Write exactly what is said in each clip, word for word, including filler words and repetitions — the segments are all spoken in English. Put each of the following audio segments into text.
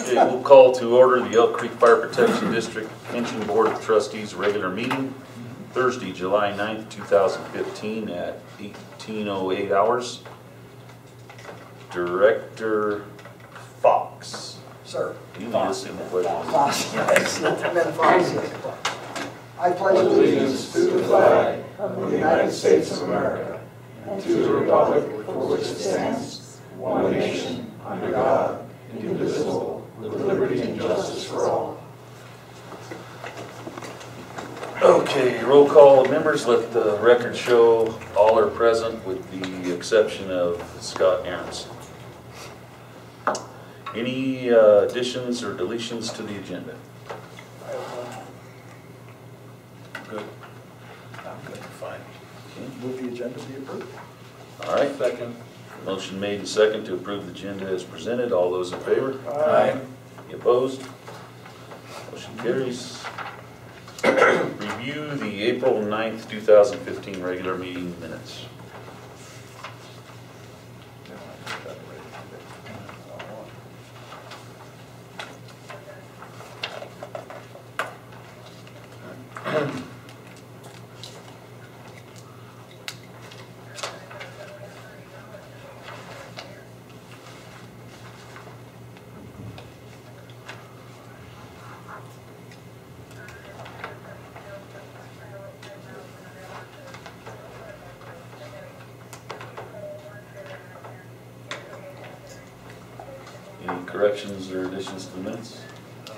Okay, we'll call to order the Elk Creek Fire Protection District Pension Board of Trustees regular meeting Thursday, July ninth, two thousand fifteen at eighteen oh eight hours. Director Fox. Sir. You Fox. Listen to Fox. Yes. I pledge allegiance to the flag of the United States of America and to the republic for which it stands, one nation, under God, indivisible, with liberty and justice for all. Okay, roll call of members. Let the record show all are present with the exception of Scott Aronson. Any uh, additions or deletions to the agenda? Good. I'm good. Fine. Okay. Move the agenda to be approved. All right. Second. Motion made and second to approve the agenda as presented. All those in favor? Aye. Any opposed? Motion carries. Review the April ninth, two thousand fifteen regular meeting minutes. Corrections or additions to the minutes?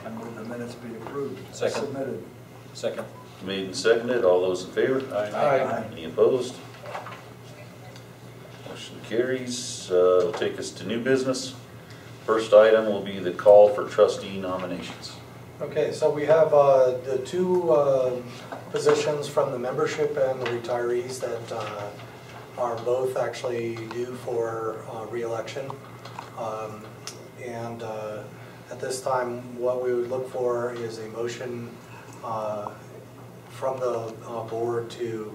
I move the minutes be approved. Second. Submitted. Second. Made and seconded. All those in favor? Aye. Aye. Aye. Any opposed? Motion carries. Uh, it'll take us to new business. First item will be the call for trustee nominations. Okay, so we have uh, the two uh, positions from the membership and the retirees that uh, are both actually due for uh, re-election. Um, And uh, at this time, what we would look for is a motion uh, from the uh, board to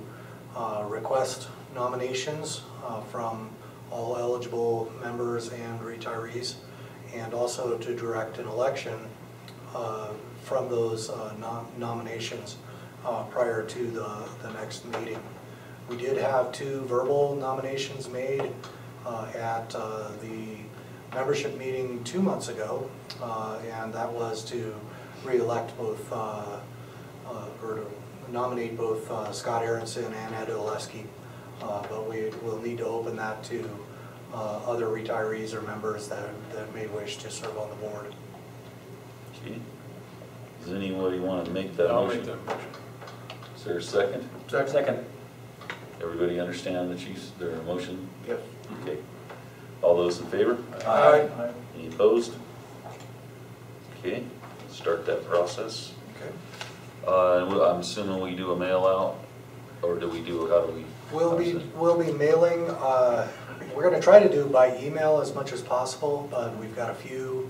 uh, request nominations uh, from all eligible members and retirees, and also to direct an election uh, from those uh, nom nominations uh, prior to the, the next meeting. We did have two verbal nominations made uh, at uh, the membership meeting two months ago, uh, and that was to re-elect both, uh, uh, or to nominate both uh, Scott Aronson and Ed Olesky, uh, but we will need to open that to uh, other retirees or members that, that may wish to serve on the board. Okay. Does anybody want to make that I'll motion? I'll make that motion. Is there a second? Second. Second. Everybody understand the chief's, their motion? Yes. Okay. All those in favor? Aye. Aye. Any opposed? Okay, let's start that process. Okay. Uh, I'm assuming we do a mail out, or do we do, how do we? We'll be, we'll be mailing, uh, we're gonna try to do by email as much as possible, but we've got a few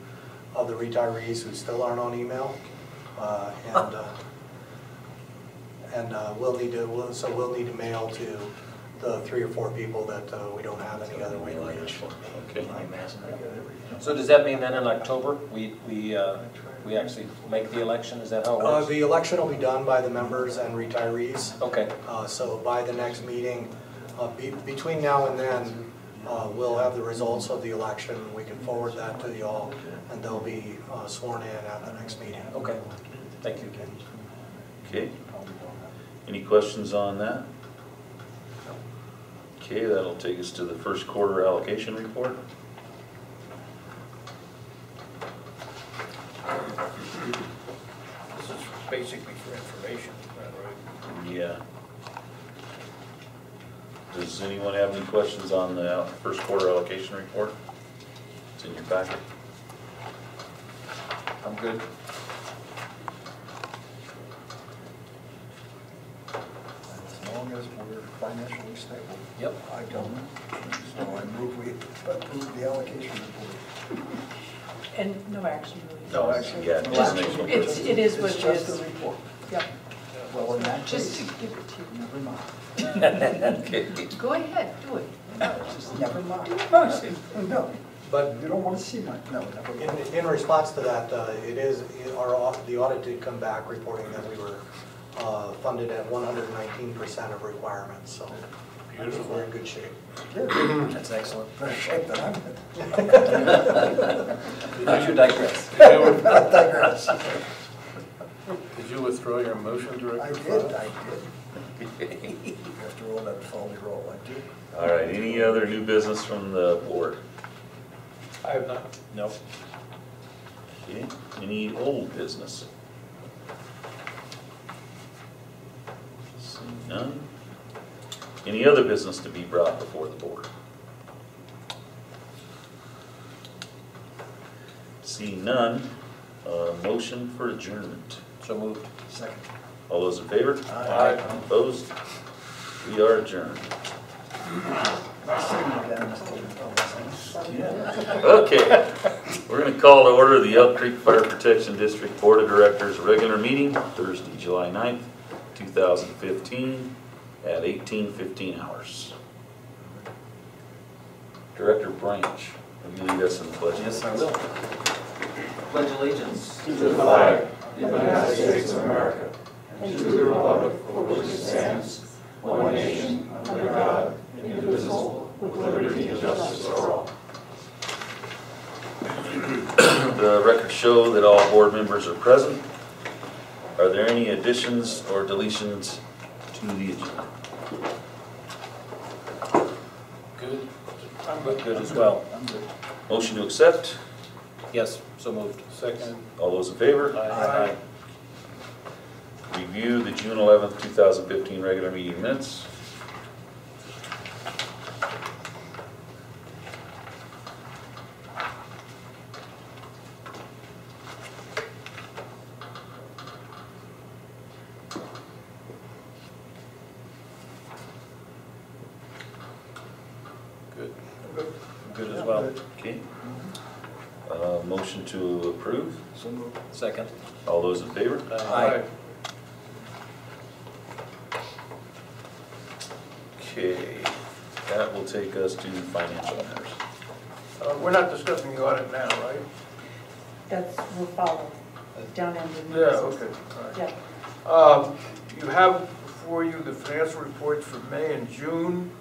of the retirees who still aren't on email. Uh, and uh, and uh, we'll need to, we'll, so we'll need to mail to the three or four people that uh, we don't have any other way to reach. Okay. So does that mean then in October we we uh, we actually make the election? Is that how it works? Uh, the election will be done by the members and retirees. Okay. Uh, so by the next meeting, uh, be, between now and then, uh, we'll have the results of the election. We can forward that to y'all, and they'll be uh, sworn in at the next meeting. Okay. Thank you. Okay. Any questions on that? Okay, that'll take us to the first quarter allocation report. This is basically for information, right? Yeah. Does anyone have any questions on the first quarter allocation report? It's in your packet. I'm good. As we're financially stable. Yep. I don't. So I move we approve the allocation report. And no action. Really. No action. Yeah. No just, action. It's, it is what it is. Just a report. Yep. Well, in that just case, to give it to you. Never mind. Go ahead. Do it. No, just never mind. Do it. No. But you don't want to see that. No, in, in response to that, uh, it is it, our the audit did come back reporting that we were uh, funded at one hundred nineteen percent of requirements. So beautiful. We're in good shape. Good. That's excellent. Better shape than I'm in. Don't you digress? Did you digress. Did you withdraw your motion, Director? I did. I did. After all that folly roll, I did. All right. Any other new business from the board? I have not. No. Okay. Any old business? Seeing none. Any other business to be brought before the board? Seeing none. Uh, motion for adjournment. So moved. Second. All those in favor? Aye. Aye. Opposed? We are adjourned. Okay, we're going to call to order the Elk Creek Fire Protection District Board of Directors regular meeting Thursday, July ninth, two thousand fifteen at eighteen fifteen hours. Director Branch, will you lead us in the pledge? Yes, I will. Pledge allegiance to the flag of the United States of America and to the republic for which it stands, one nation, under God, indivisible, with liberty and justice for all. The records show that all board members are present. Are there any additions or deletions to the agenda? Good. I'm good, good as well. I'm good. Motion to accept? Yes. So moved. Second. All those in favor? Aye. Aye. Review the June eleventh, two thousand fifteen regular meeting minutes. To approve. So moved. Second. All those in favor? Aye. Aye. Okay, that will take us to financial matters. Uh, we're not discussing the audit now, right? That's will follow down in the yeah. Okay. All right. Yeah. Um, you have before you the financial reports for May and June.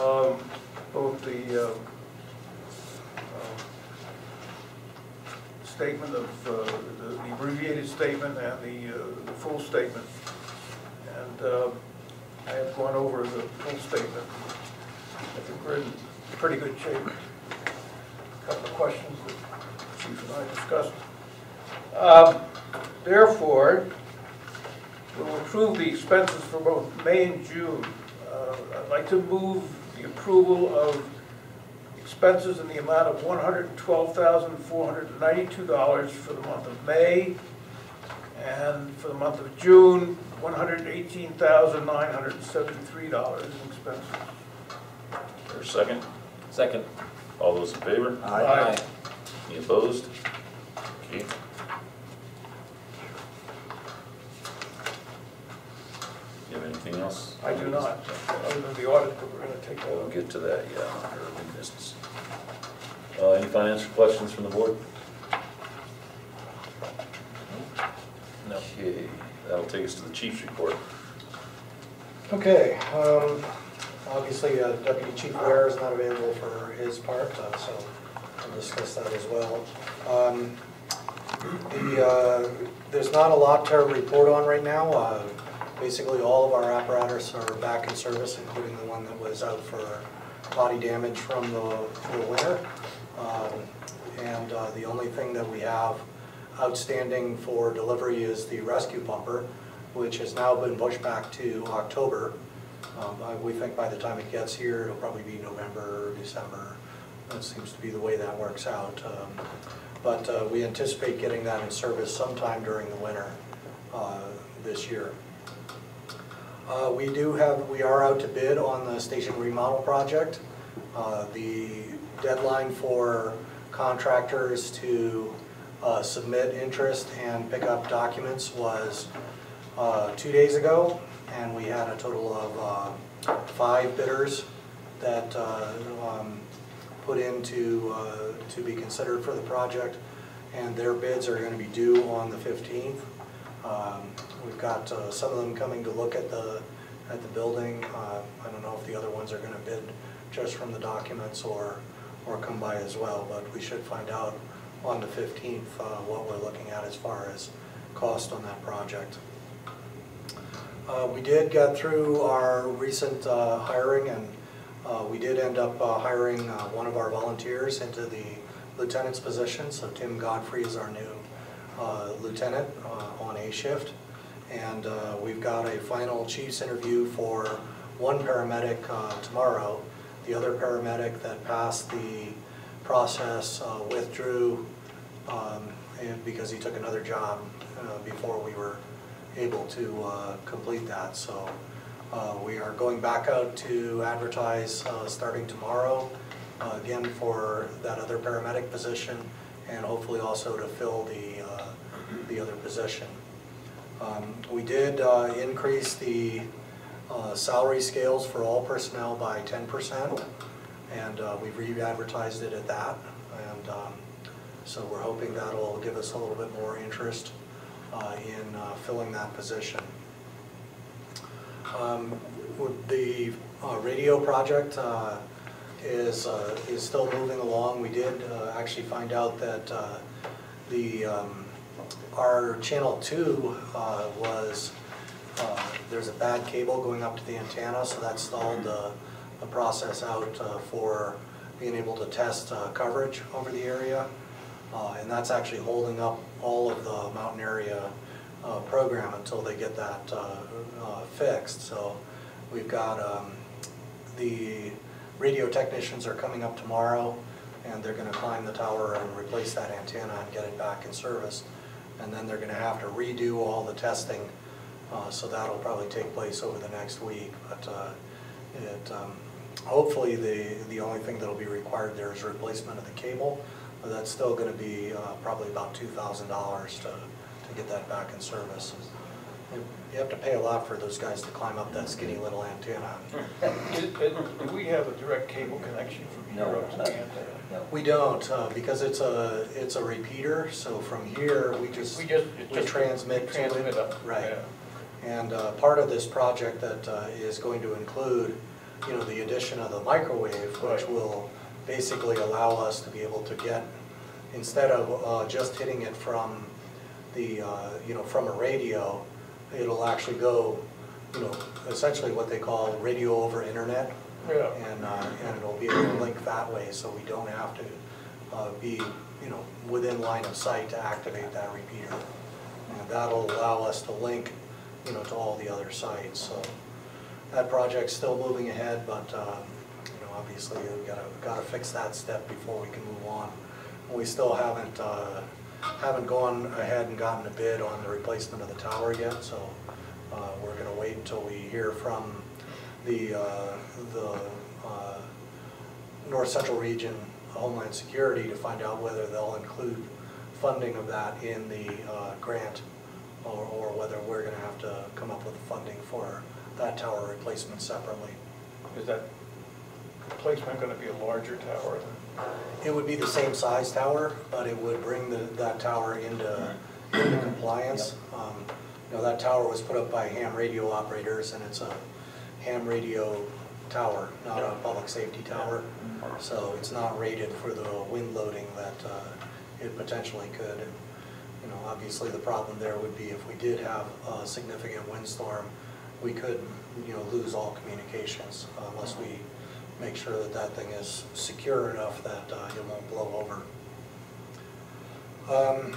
Um, both the. Uh, statement of uh, the, the abbreviated statement and the, uh, the full statement, and uh, I have gone over the full statement. I think we're in pretty good shape. A couple of questions that Chief and I discussed. Um, therefore, we'll approve the expenses for both May and June. Uh, I'd like to move the approval of expenses in the amount of one hundred twelve thousand four hundred ninety-two dollars for the month of May, and for the month of June, one hundred eighteen thousand nine hundred seventy-three dollars in expenses. For a second? Second. All those in favor? Aye. Aye. Any opposed? Okay. Anything else? I do not, other than the audit, but we're going to take that. We'll get to that, yeah, under new business. Uh, any financial questions from the board? No. Okay, that'll take us to the Chief's report. Okay, um, obviously uh, Deputy Chief Ware is not available for his part, uh, so we'll discuss that as well. Um, the, uh, there's not a lot to report on right now. Uh, Basically, all of our apparatus are back in service, including the one that was out for body damage from the, the winter. Um, and uh, the only thing that we have outstanding for delivery is the rescue pumper, which has now been pushed back to October. Um, I, we think by the time it gets here, it'll probably be November or December. That seems to be the way that works out. Um, but uh, we anticipate getting that in service sometime during the winter uh, this year. Uh, we do have, we are out to bid on the station remodel project. Uh, the deadline for contractors to uh, submit interest and pick up documents was uh, two days ago, and we had a total of uh, five bidders that uh, um, put in to, uh, to be considered for the project, and their bids are going to be due on the fifteenth. Um, we've got uh, some of them coming to look at the at the building. Uh, I don't know if the other ones are going to bid just from the documents or or come by as well, but we should find out on the fifteenth uh, what we're looking at as far as cost on that project. Uh, we did get through our recent uh, hiring, and uh, we did end up uh, hiring uh, one of our volunteers into the lieutenant's position. So Tim Godfrey is our new uh, lieutenant uh, on A shift, and uh, we've got a final chief's interview for one paramedic uh, tomorrow. The other paramedic that passed the process uh, withdrew um, and because he took another job uh, before we were able to uh, complete that. So uh, we are going back out to advertise uh, starting tomorrow, uh, again for that other paramedic position, and hopefully also to fill the, uh, the other position. Um, we did uh, increase the uh, salary scales for all personnel by ten percent, and uh, we re-advertised it at that, and um, so we're hoping that'll give us a little bit more interest Uh, in uh, filling that position. Um, the uh, radio project uh, is uh, is still moving along. We did uh, actually find out that uh, the um, our channel two uh, was uh, there's a bad cable going up to the antenna, so that stalled the, the process out uh, for being able to test uh, coverage over the area. Uh, and that's actually holding up all of the mountain area uh, program until they get that uh, uh, fixed. So we've got um, the radio technicians are coming up tomorrow, and they're going to climb the tower and replace that antenna and get it back in service. And then they're going to have to redo all the testing, uh, so that'll probably take place over the next week. But uh, it, um, hopefully the, the only thing that will be required there is replacement of the cable. That's still going to be uh, probably about two thousand dollars to, to get that back in service. You have to pay a lot for those guys to climb up that skinny little antenna. Do we have a direct cable connection from here up to the antenna? No. We don't, uh, because it's a it's a repeater. So from here we just we just, we just transmit, transmit to it, up. Right? Yeah. And uh, part of this project that uh, is going to include, you know, the addition of the microwave, which right. will basically allow us to be able to get, instead of uh, just hitting it from the, uh, you know, from a radio, it'll actually go, you know, essentially what they call radio over internet. Yeah. And, uh, and it'll be able to link that way, so we don't have to uh, be, you know, within line of sight to activate that repeater. And that'll allow us to link, you know, to all the other sites. So that project's still moving ahead, but uh, obviously, we've got to, we've got to fix that step before we can move on. We still haven't uh, haven't gone ahead and gotten a bid on the replacement of the tower yet, so uh, we're going to wait until we hear from the uh, the uh, North Central Region Homeland Security to find out whether they'll include funding of that in the uh, grant, or, or whether we're going to have to come up with funding for that tower replacement separately. Is that replacement going to be a larger tower? It would be the same size tower, but it would bring the, that tower into, into compliance. Yep. Um, you know, that tower was put up by ham radio operators, and it's a ham radio tower, not a public safety tower. Yep. So it's not rated for the wind loading that uh, it potentially could. And, you know, obviously the problem there would be if we did have a significant windstorm, we could, you know, lose all communications uh, unless we make sure that that thing is secure enough that uh, it won't blow over. Um,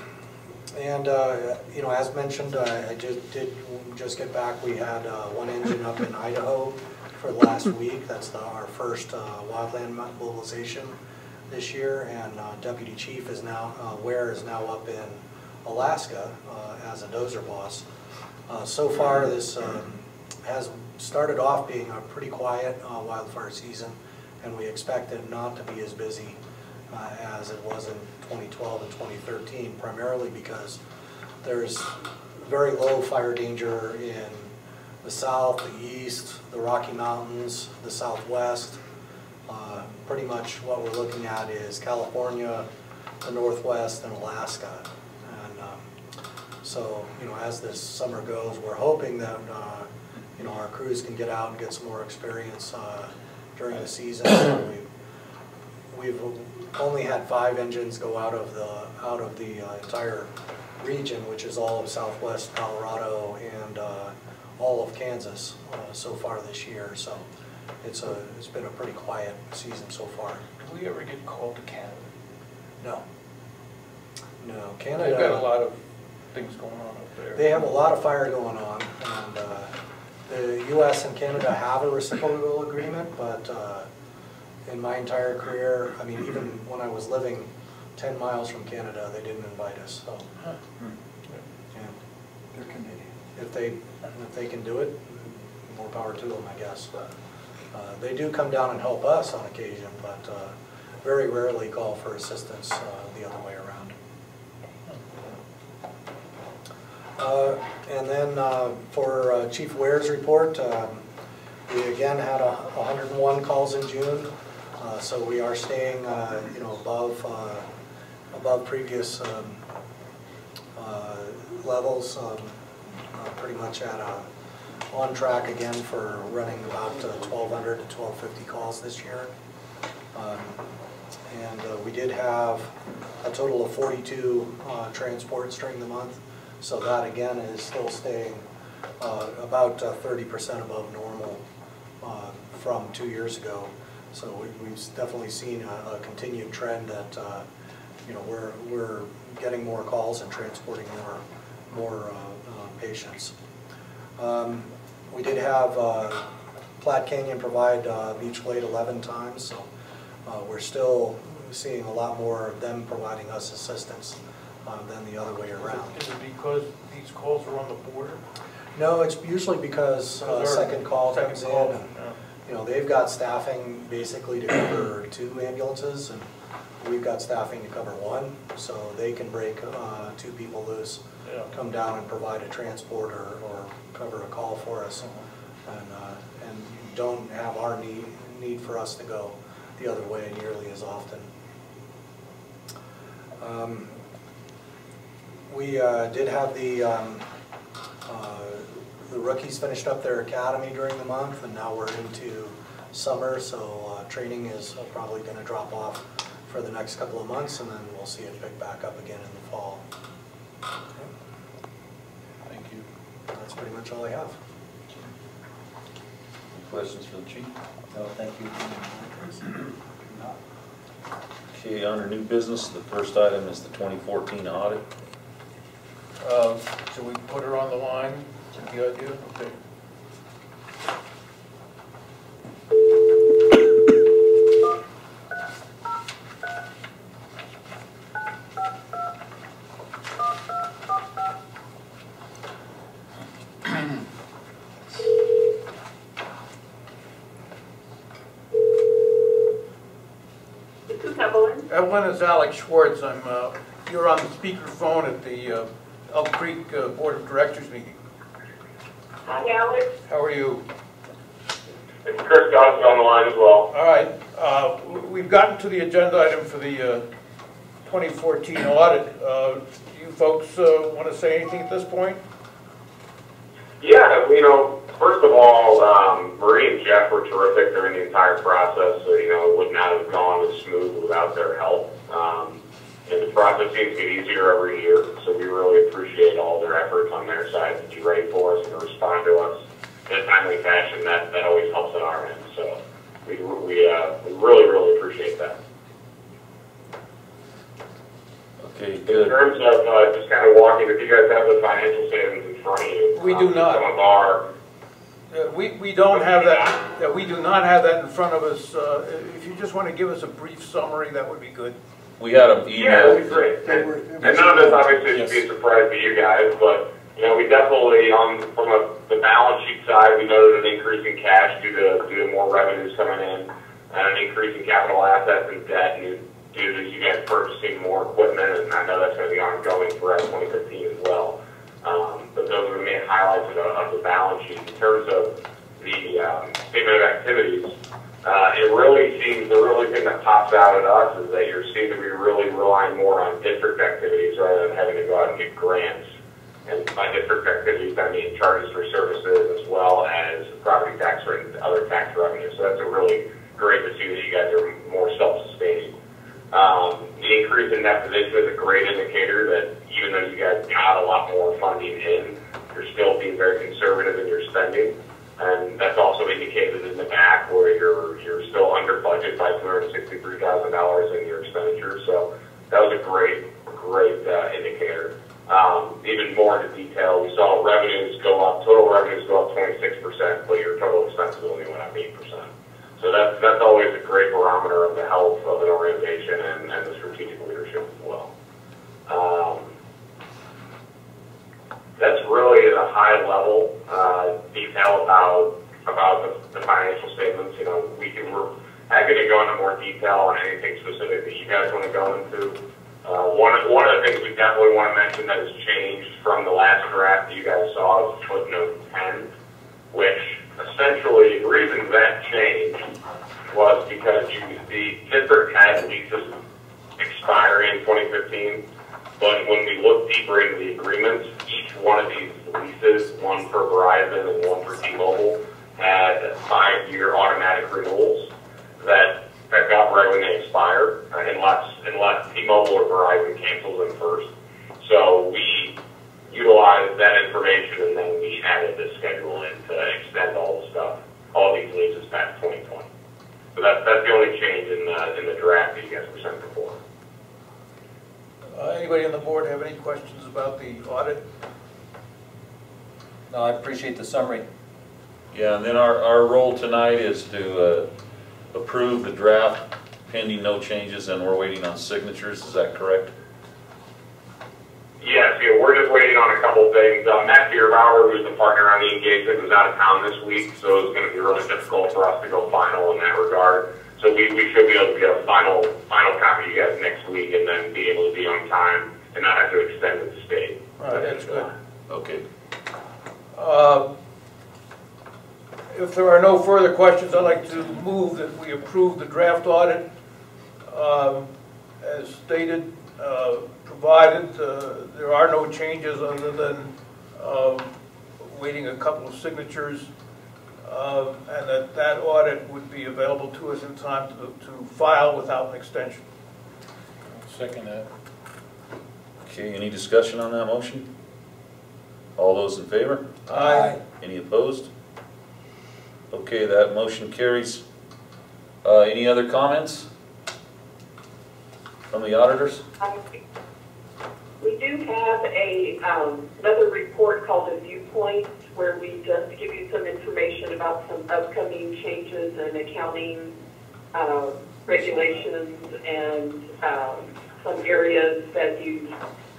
and, uh, you know, as mentioned, I, I just, did just get back. We had uh, one engine up in Idaho for the last week. That's the, our first uh, wildland mobilization this year. And uh, Deputy Chief is now, uh, Ware is now up in Alaska uh, as a dozer boss. Uh, so far, this um, has started off being a pretty quiet uh, wildfire season, and we expect it not to be as busy uh, as it was in twenty twelve and twenty thirteen, primarily because there's very low fire danger in the south, the east, the Rocky Mountains, the southwest, Uh, pretty much what we're looking at is California, the Northwest, and Alaska. And um, so, you know, as this summer goes, we're hoping that, uh, you know, our crews can get out and get some more experience uh, during the season. We've, we've only had five engines go out of the, out of the uh, entire region, which is all of Southwest Colorado and uh, all of Kansas uh, so far this year. So it's a it's been a pretty quiet season so far. Do we ever get cold to Canada? No, no. Canada. They've got a lot of things going on up there. They have a lot of fire going on, and uh, the U S and Canada have a reciprocal agreement. But uh, in my entire career, I mean, even when I was living ten miles from Canada, they didn't invite us. So, huh. Yeah. They're Canadian. If they if they can do it, more power to them, I guess. But uh, they do come down and help us on occasion, but uh, very rarely call for assistance uh, the other way around. Uh, and then uh, for uh, Chief Ware's report, um, we again had a one hundred and one calls in June, uh, so we are staying, uh, you know, above. Uh, above previous um, uh, levels, um, uh, pretty much at a, on track again for running about uh, twelve hundred to twelve fifty calls this year. Um, and uh, we did have a total of forty-two uh, transports during the month, so that again is still staying uh, about uh, thirty percent above normal uh, from two years ago. So we, we've definitely seen a, a continued trend that uh, you know, we're, we're getting more calls and transporting more, more uh, uh, patients. Um, we did have uh, Platte Canyon provide uh, mutual aid eleven times, so uh, we're still seeing a lot more of them providing us assistance uh, than the other way around. Is it because these calls are on the border? No, it's usually because uh, second call second comes call. in. And, yeah. You know, they've got staffing basically to cover two ambulances, and we've got staffing to cover one, so they can break uh, two people loose, yeah. come down and provide a transport or, or cover a call for us, and, uh, and don't have our need, need for us to go the other way nearly as often. Um, we uh, did have the, um, uh, the rookies finished up their academy during the month, and now we're into summer, so uh, training is probably going to drop off for the next couple of months, and then we'll see it pick back up again in the fall. Okay. Thank you. That's pretty much all I have. Any questions for the chief? No, thank you. Okay, under new business, the first item is the twenty fourteen audit. Uh, should we put her on the line? Is that the idea? Okay. Everyone, is Alex Schwartz. I'm, uh, you're on the speakerphone at the uh, Elk Creek uh, Board of Directors meeting. Hi, Alex. How are you? It's Chris Godfrey on the line as well. All right. Uh, we've gotten to the agenda item for the uh, twenty fourteen audit. Uh, do you folks uh, want to say anything at this point? Yeah, you know, first of all, um, Marie and Jeff were terrific during the entire process, so, you know, it would not have gone as smooth without their help. Um, and the process seems to get easier every year, so we really appreciate all their efforts on their side to be ready for us and to respond to us in a timely fashion. That, that always helps on our end, so we, we, uh, we really, really appreciate that. Okay, good. In terms of uh, just kind of walking, if you guys have the financial statements in front of you, we um, do not. Some of our, uh, we we don't have that. That we do not have that in front of us. Uh, if you just want to give us a brief summary, that would be good. We had an email. Yeah, that'd be great. And, and none of this obviously yes. should be a surprise to you guys, but you know, we definitely on um, from a, the balance sheet side, we noted an increase in cash due to due to more revenues coming in, and an increase in capital assets and debt. And, due to you guys purchasing more equipment, and I know that's going to be ongoing throughout twenty fifteen as well. Um, but those are the main highlights of the, of the balance sheet. In terms of the um, statement of activities, Uh, it really seems, the really thing that pops out at us is that you seem to be really relying more on district activities rather than having to go out and get grants. And by district activities, I mean charges for services as well as property tax rate and other tax revenue. So that's a really great to see that you guys are more self-sustaining. Um, the increase in that position is a great indicator that even though you guys got a lot more funding in, you're still being very conservative in your spending. And that's also indicated in the back where you're you're still under budget by two hundred sixty-three thousand dollars in your expenditure. So that was a great, great uh, indicator. Um, even more into detail, we saw revenues go up, total revenues go up twenty-six percent, but your total expenses only went up eight percent. So that's, that's always a great barometer of the health of an organization and, and the strategic leadership as well. Um, That's really at a high level uh, detail about about the, the financial statements. You know, we can, we're happy to go into more detail on anything specific that you guys want to go into. Uh, one of, one of the things we definitely want to mention that has changed from the last draft that you guys saw is footnote ten, which essentially the reason that changed was because you, the district had leases expire in twenty fifteen. But when we look deeper into the agreements, each one of these leases, one for Verizon and one for T-Mobile, had five-year automatic renewals that pick up right when they expire, unless unless T-Mobile or Verizon cancels them first. So we utilized that information and then we added this schedule in to extend all the stuff, all these leases past twenty twenty. So that's that's the only change in the in the draft that you guys were sent before. Uh, anybody on the board have any questions about the audit? No, I appreciate the summary. Yeah, and then our, our role tonight is to uh, approve the draft pending no changes, and we're waiting on signatures. Is that correct? Yes, yeah, we're just waiting on a couple things. Uh, Matt Beerbower, who's the partner on the engagement, was out of town this week, so it's going to be really difficult for us to go final in that regard. So we, we should be able to get a final final copy to you guys next week and then be able to be on time and not have to extend it to state. All right, that's good. Okay. Uh, if there are no further questions, I'd like to move that we approve the draft audit um, as stated, uh, provided uh, there are no changes other than uh, waiting a couple of signatures. Uh, and that that audit would be available to us in time to, to file without an extension. I'll second that. Okay, any discussion on that motion? All those in favor? Aye. Any opposed? Okay, that motion carries. Uh, any other comments from the auditors? We do have a um, another report called a viewpoint, where we just give you some information about some upcoming changes in accounting uh, regulations and um, some areas that you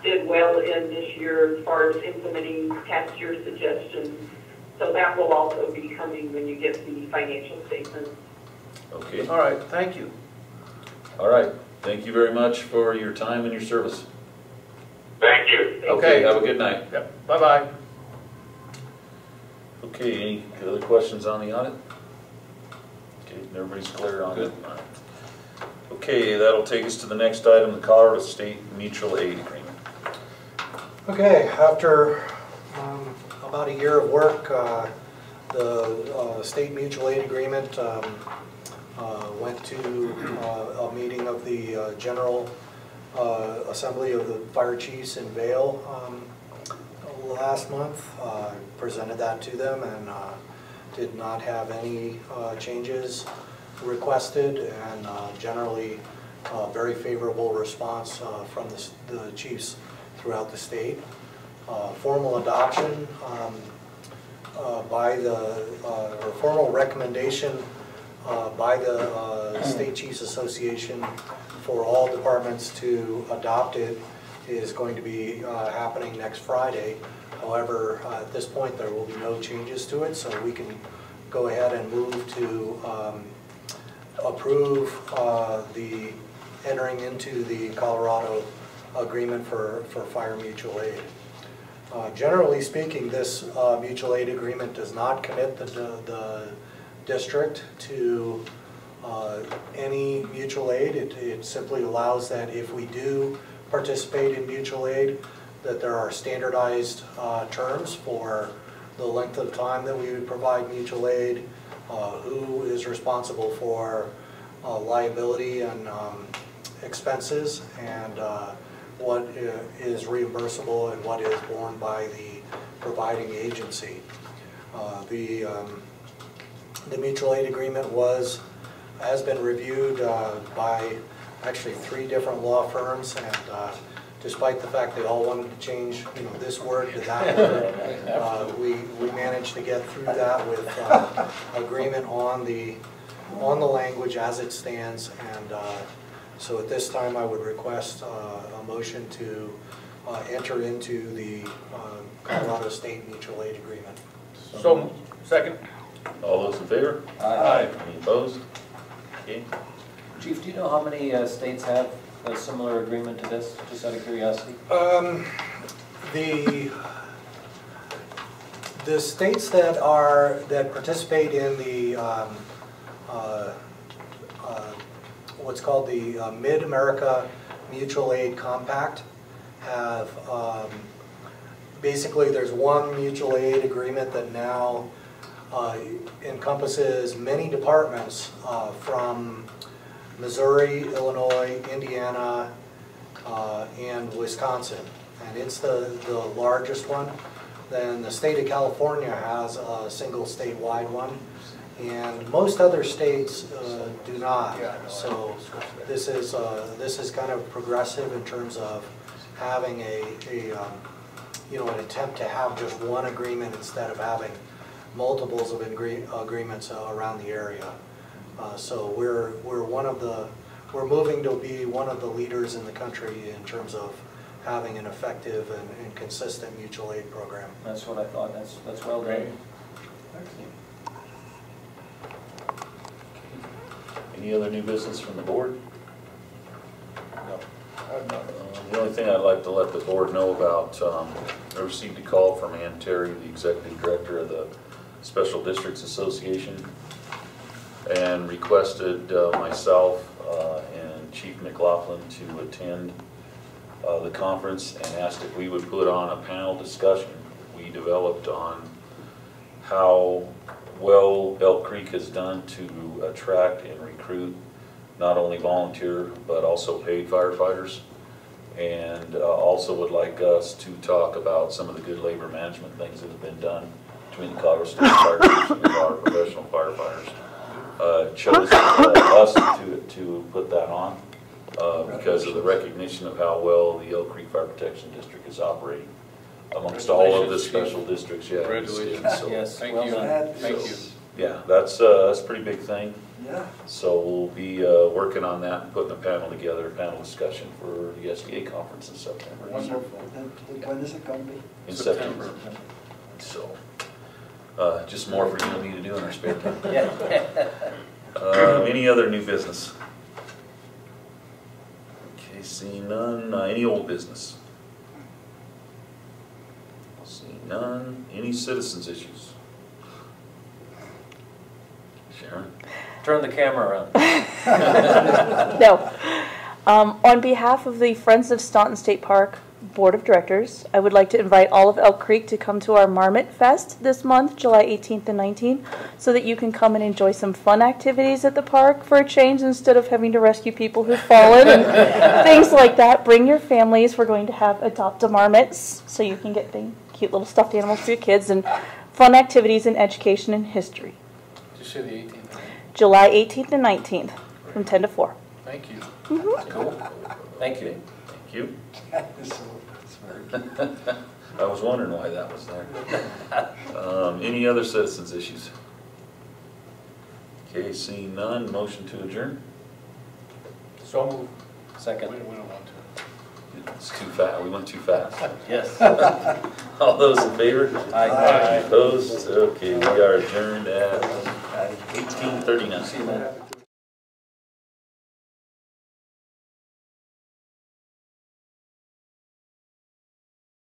did well in this year as far as implementing past year suggestions. So that will also be coming when you get the financial statements. Okay. All right. Thank you. All right. Thank you very much for your time and your service. Thank you. Okay. Have a good night. Yep. Bye-bye. Okay, any other questions on the audit? Okay, everybody's clear on it. All right. Okay, that'll take us to the next item, the Colorado State Mutual Aid Agreement. Okay, after um, about a year of work, uh, the uh, State Mutual Aid Agreement um, uh, went to uh, a meeting of the uh, General uh, Assembly of the Fire Chiefs in Vail. Um, last month, uh, presented that to them and uh, did not have any uh, changes requested, and uh, generally uh, very favorable response uh, from the, the chiefs throughout the state. Uh, formal adoption um, uh, by the, uh, or formal recommendation uh, by the uh, State Chiefs Association for all departments to adopt it is going to be uh, happening next Friday. However, uh, at this point there will be no changes to it, so we can go ahead and move to um, approve uh, the entering into the Colorado Agreement for, for Fire Mutual Aid. Uh, generally speaking, this uh, mutual aid agreement does not commit the, the district to uh, any mutual aid. It, it simply allows that if we do participate in mutual aid, that there are standardized uh, terms for the length of time that we would provide mutual aid, uh, who is responsible for uh, liability and um, expenses, and uh, what is reimbursable and what is borne by the providing agency. Uh, the, um, the mutual aid agreement was, has been reviewed uh, by actually three different law firms, and uh, despite the fact they all wanted to change, you know, this word to that word, uh, we we managed to get through that with uh, agreement on the on the language as it stands. And uh, so at this time, I would request uh, a motion to uh, enter into the uh, Colorado State Mutual Aid Agreement. So, second. All those in favor? Aye. Aye. Any opposed? Okay. Chief, do you know how many uh, states have a similar agreement to this, just out of curiosity? Um, the the states that are that participate in the um, uh, uh, what's called the uh, Mid-America Mutual Aid Compact have um, basically there's one mutual aid agreement that now uh, encompasses many departments uh, from Missouri, Illinois, Indiana, uh, and Wisconsin, and it's the, the largest one. Then the state of California has a single statewide one, and most other states uh, do not. So this is uh, this is kind of progressive in terms of having a, a um, you know, an attempt to have just one agreement instead of having multiples of agree agreements uh, around the area. Uh, so we're we're one of the we're moving to be one of the leaders in the country in terms of having an effective and, and consistent mutual aid program. That's what I thought. That's that's well done. Great. Any other new business from the board? No. Uh, the only thing I'd like to let the board know about, um, I received a call from Ann Terry, the executive director of the Special Districts Association, and requested uh, myself uh, and Chief McLaughlin to attend uh, the conference, and asked if we would put on a panel discussion we developed on how well Elk Creek has done to attract and recruit not only volunteer but also paid firefighters, and uh, also would like us to talk about some of the good labor management things that have been done between the Colorado State firefighters and the Colorado professional firefighters. Uh, chose uh, us to, to put that on uh, because of the recognition of how well the Elk Creek Fire Protection District is operating amongst all of the special districts. Yeah, Congratulations. So, yes, thank well you. So, thank you. Yeah, that's, uh, that's a pretty big thing. Yeah. So we'll be uh, working on that and putting a panel together, a panel discussion for the S D A conference in September. Wonderful. When is it going to be? In September. September. So. Uh, just more for you and me to do in our spare time. Uh, any other new business? Okay, seeing none. Uh, any old business? Seeing none. Any citizens issues? Sharon? Turn the camera around. No. Um, on behalf of the Friends of Staunton State Park Board of Directors, I would like to invite all of Elk Creek to come to our Marmot Fest this month, July eighteenth and nineteenth, so that you can come and enjoy some fun activities at the park for a change instead of having to rescue people who've fallen and things like that. Bring your families. We're going to have adopt-a-marmots so you can get things, cute little stuffed animals for your kids, and fun activities in education and history. Just say the eighteenth. July eighteenth and nineteenth from ten to four. Thank you. Mm-hmm. That's cool. Thank you. Thank you. I was wondering why that was there. Um, any other citizens' issues? Okay, seeing none, motion to adjourn. So moved. Second. We, we don't want to. It's too fast. We went too fast. Yes. All those in favor? Aye. Aye. Opposed? Okay, we are adjourned at eighteen thirty-nine. See you later.